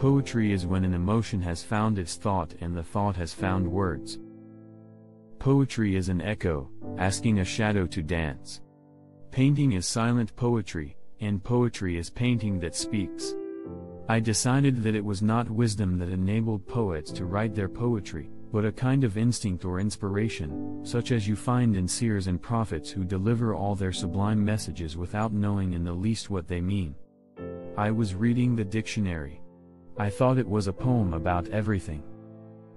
Poetry is when an emotion has found its thought and the thought has found words. Poetry is an echo, asking a shadow to dance. Painting is silent poetry, and poetry is painting that speaks. I decided that it was not wisdom that enabled poets to write their poetry, but a kind of instinct or inspiration, such as you find in seers and prophets who deliver all their sublime messages without knowing in the least what they mean. I was reading the dictionary. I thought it was a poem about everything.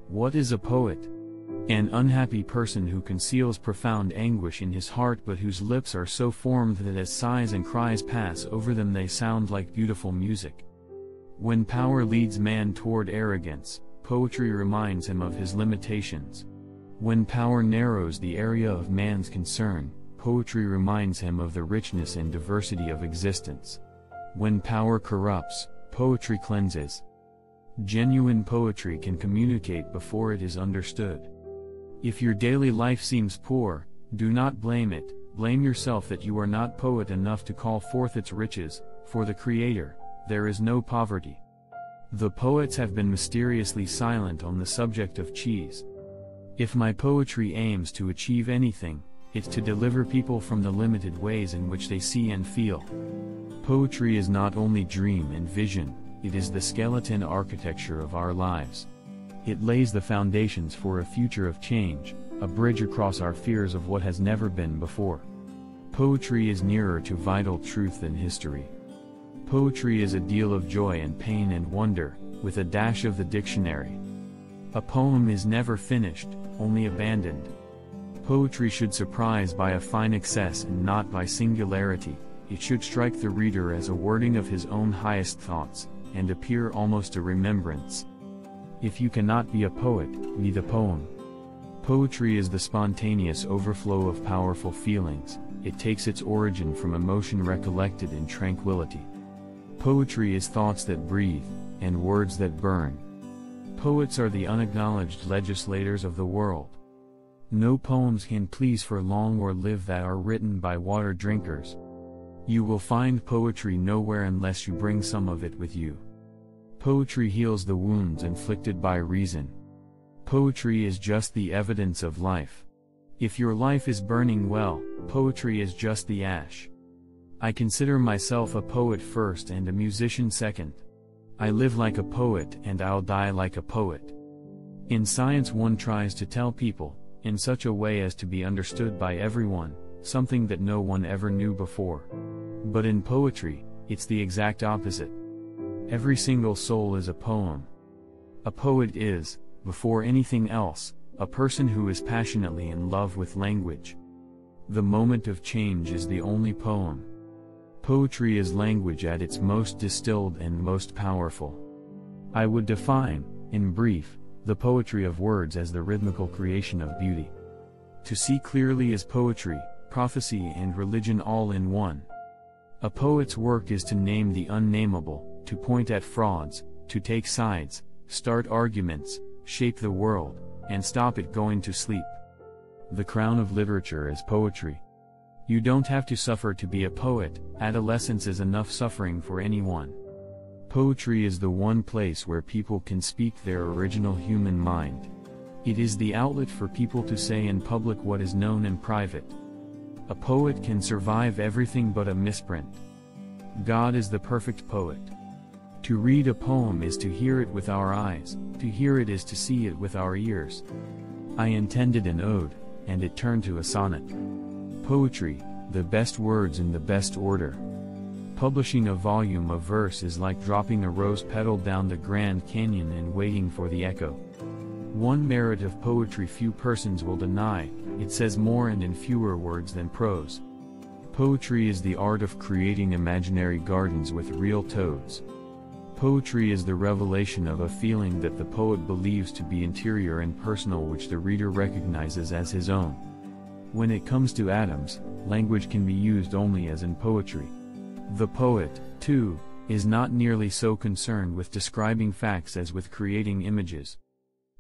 What is a poet? An unhappy person who conceals profound anguish in his heart but whose lips are so formed that as sighs and cries pass over them they sound like beautiful music. When power leads man toward arrogance, poetry reminds him of his limitations. When power narrows the area of man's concern, poetry reminds him of the richness and diversity of existence. When power corrupts, poetry cleanses. Genuine poetry can communicate before it is understood. If your daily life seems poor, do not blame it, blame yourself that you are not poet enough to call forth its riches, for the Creator, there is no poverty. The poets have been mysteriously silent on the subject of cheese. If my poetry aims to achieve anything, it's to deliver people from the limited ways in which they see and feel. Poetry is not only dream and vision, it is the skeleton architecture of our lives. It lays the foundations for a future of change, a bridge across our fears of what has never been before. Poetry is nearer to vital truth than history. Poetry is a deal of joy and pain and wonder, with a dash of the dictionary. A poem is never finished, only abandoned. Poetry should surprise by a fine excess and not by singularity. It should strike the reader as a wording of his own highest thoughts, and appear almost a remembrance. If you cannot be a poet, be the poem. Poetry is the spontaneous overflow of powerful feelings. It takes its origin from emotion recollected in tranquility. Poetry is thoughts that breathe, and words that burn. Poets are the unacknowledged legislators of the world. No poems can please for long or live that are written by water drinkers. You will find poetry nowhere unless you bring some of it with you. Poetry heals the wounds inflicted by reason. Poetry is just the evidence of life. If your life is burning well, poetry is just the ash. I consider myself a poet first and a musician second. I live like a poet and I'll die like a poet. In science, one tries to tell people, in such a way as to be understood by everyone, something that no one ever knew before. But in poetry, it's the exact opposite. Every single soul is a poem. A poet is, before anything else, a person who is passionately in love with language. The moment of change is the only poem. Poetry is language at its most distilled and most powerful. I would define, in brief, the poetry of words as the rhythmical creation of beauty. To see clearly is poetry, prophecy and religion all in one. A poet's work is to name the unnameable, to point at frauds, to take sides, start arguments, shape the world, and stop it going to sleep. The crown of literature is poetry. You don't have to suffer to be a poet. Adolescence is enough suffering for anyone. Poetry is the one place where people can speak their original human mind. It is the outlet for people to say in public what is known in private. A poet can survive everything but a misprint. God is the perfect poet. To read a poem is to hear it with our eyes, to hear it is to see it with our ears. I intended an ode, and it turned to a sonnet. Poetry, the best words in the best order. Publishing a volume of verse is like dropping a rose petal down the Grand Canyon and waiting for the echo. One merit of poetry few persons will deny, it says more and in fewer words than prose. Poetry is the art of creating imaginary gardens with real toads. Poetry is the revelation of a feeling that the poet believes to be interior and personal, which the reader recognizes as his own. When it comes to atoms, language can be used only as in poetry. The poet, too, is not nearly so concerned with describing facts as with creating images.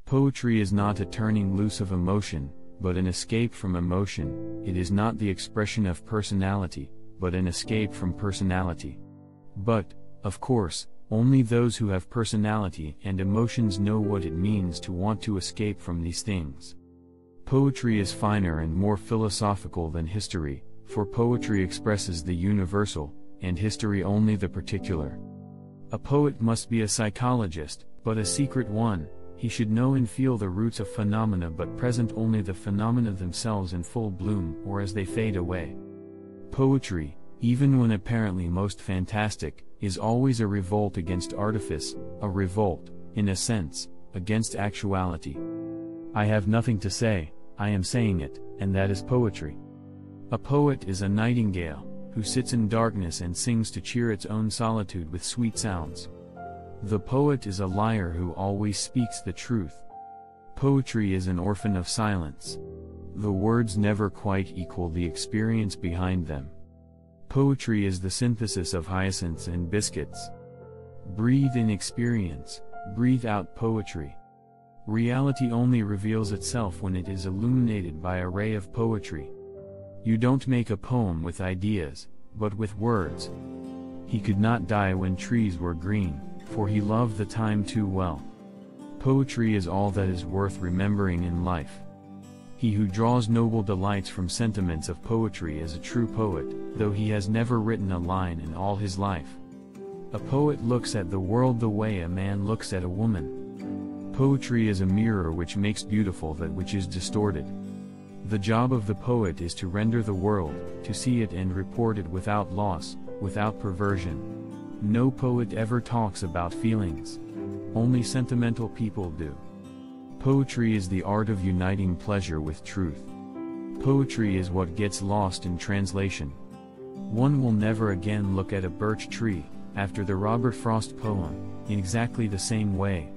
Poetry is not a turning loose of emotion, but an escape from emotion. It is not the expression of personality, but an escape from personality. But, of course, Only those who have personality and emotions know what it means to want to escape from these things. Poetry is finer and more philosophical than history, for poetry expresses the universal, and history only the particular. A poet must be a psychologist, but a secret one. He should know and feel the roots of phenomena but present only the phenomena themselves in full bloom or as they fade away. Poetry, even when apparently most fantastic, is always a revolt against artifice, a revolt, in a sense, against actuality. I have nothing to say, I am saying it, and that is poetry. A poet is a nightingale, who sits in darkness and sings to cheer its own solitude with sweet sounds. The poet is a liar who always speaks the truth. Poetry is an orphan of silence. The words never quite equal the experience behind them. Poetry is the synthesis of hyacinths and biscuits. Breathe in experience, breathe out poetry. Reality only reveals itself when it is illuminated by a ray of poetry. You don't make a poem with ideas, but with words. He could not die when trees were green, for he loved the time too well. Poetry is all that is worth remembering in life. He who draws noble delights from sentiments of poetry is a true poet, though he has never written a line in all his life. A poet looks at the world the way a man looks at a woman. Poetry is a mirror which makes beautiful that which is distorted. The job of the poet is to render the world, to see it and report it without loss, without perversion. No poet ever talks about feelings. Only sentimental people do. Poetry is the art of uniting pleasure with truth. Poetry is what gets lost in translation. One will never again look at a birch tree, after the Robert Frost poem, in exactly the same way.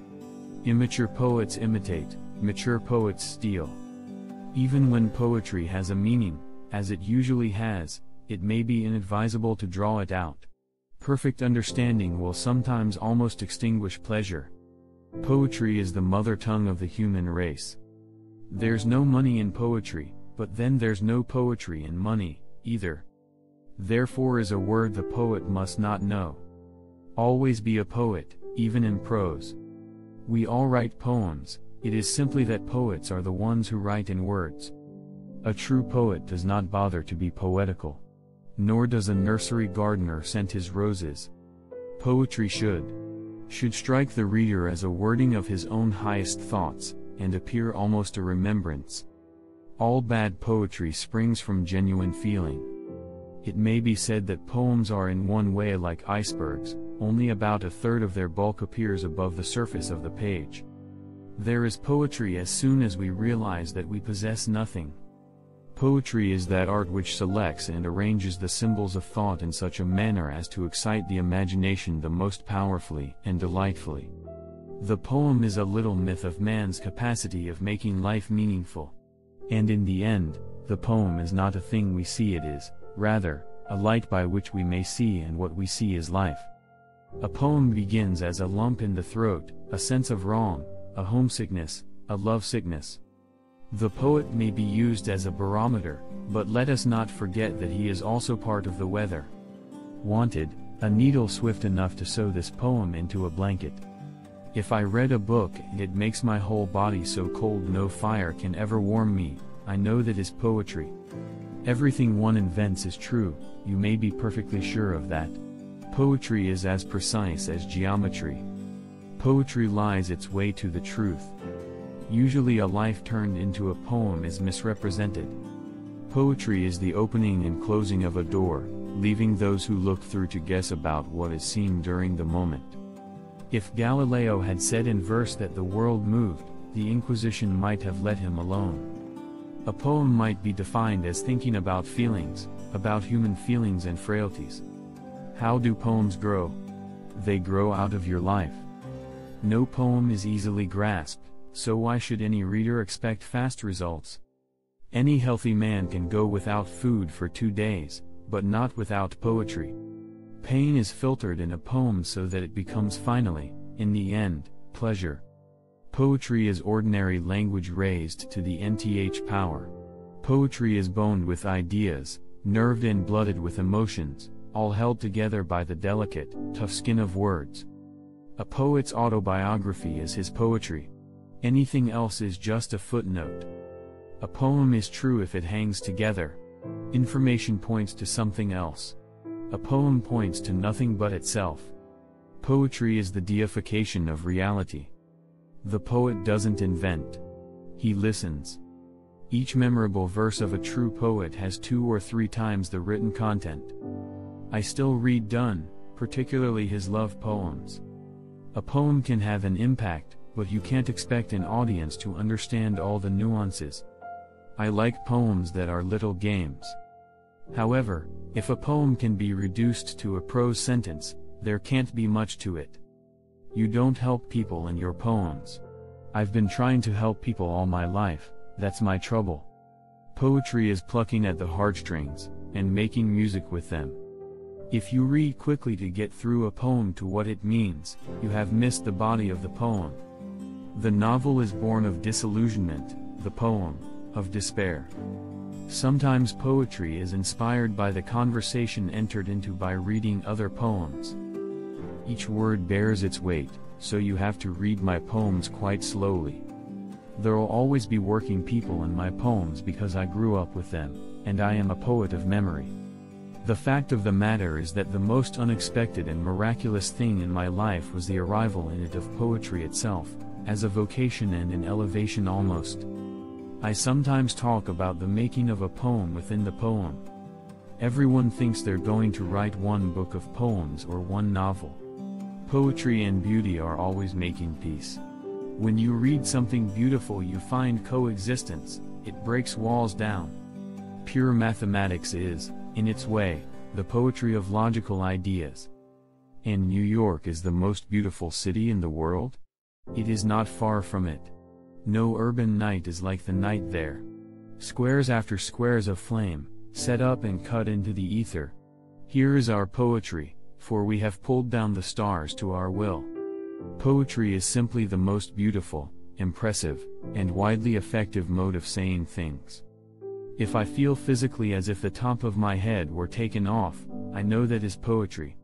Immature poets imitate, mature poets steal. Even when poetry has a meaning, as it usually has, it may be inadvisable to draw it out. Perfect understanding will sometimes almost extinguish pleasure. Poetry is the mother tongue of the human race. There's no money in poetry, but then there's no poetry in money, either. Therefore is a word the poet must not know. Always be a poet, even in prose. We all write poems, it is simply that poets are the ones who write in words. A true poet does not bother to be poetical. Nor does a nursery gardener scent his roses. Poetry should strike the reader as a wording of his own highest thoughts, and appear almost a remembrance. All bad poetry springs from genuine feeling. It may be said that poems are in one way like icebergs, only about a third of their bulk appears above the surface of the page. There is poetry as soon as we realize that we possess nothing. Poetry is that art which selects and arranges the symbols of thought in such a manner as to excite the imagination the most powerfully and delightfully. The poem is a little myth of man's capacity of making life meaningful. And in the end, the poem is not a thing we see it is, rather, a light by which we may see and what we see is life. A poem begins as a lump in the throat, a sense of wrong, a homesickness, a lovesickness. The poet may be used as a barometer, but let us not forget that he is also part of the weather. Wanted, a needle swift enough to sew this poem into a blanket. If I read a book and it makes my whole body so cold no fire can ever warm me, I know that is poetry. Everything one invents is true, you may be perfectly sure of that. Poetry is as precise as geometry. Poetry lies its way to the truth. Usually a life turned into a poem is misrepresented. Poetry is the opening and closing of a door, leaving those who look through to guess about what is seen during the moment. If Galileo had said in verse that the world moved, the Inquisition might have let him alone. A poem might be defined as thinking about feelings, about human feelings and frailties. How do poems grow? They grow out of your life. No poem is easily grasped. So why should any reader expect fast results? Any healthy man can go without food for 2 days, but not without poetry. Pain is filtered in a poem so that it becomes finally, in the end, pleasure. Poetry is ordinary language raised to the nth power. Poetry is boned with ideas, nerved and blooded with emotions, all held together by the delicate, tough skin of words. A poet's autobiography is his poetry. Anything else is just a footnote. A poem is true if it hangs together. Information points to something else. A poem points to nothing but itself. Poetry is the deification of reality. The poet doesn't invent. He listens. Each memorable verse of a true poet has 2 or 3 times the written content. I still read Donne, particularly his love poems. A poem can have an impact, but you can't expect an audience to understand all the nuances. I like poems that are little games. However, if a poem can be reduced to a prose sentence, there can't be much to it. You don't help people in your poems. I've been trying to help people all my life, that's my trouble. Poetry is plucking at the heartstrings, and making music with them. If you read quickly to get through a poem to what it means, you have missed the body of the poem. The novel is born of disillusionment, the poem, of despair. Sometimes poetry is inspired by the conversation entered into by reading other poems. Each word bears its weight, so you have to read my poems quite slowly. There'll always be working people in my poems because I grew up with them, and I am a poet of memory. The fact of the matter is that the most unexpected and miraculous thing in my life was the arrival in it of poetry itself, as a vocation and an elevation almost. I sometimes talk about the making of a poem within the poem. Everyone thinks they're going to write one book of poems or one novel. Poetry and beauty are always making peace. When you read something beautiful, you find coexistence, it breaks walls down. Pure mathematics is, in its way, the poetry of logical ideas. And New York is the most beautiful city in the world? It is not far from it. No urban night is like the night there. Squares after squares of flame, set up and cut into the ether. Here is our poetry, for we have pulled down the stars to our will. Poetry is simply the most beautiful, impressive, and widely effective mode of saying things. If I feel physically as if the top of my head were taken off, I know that is poetry.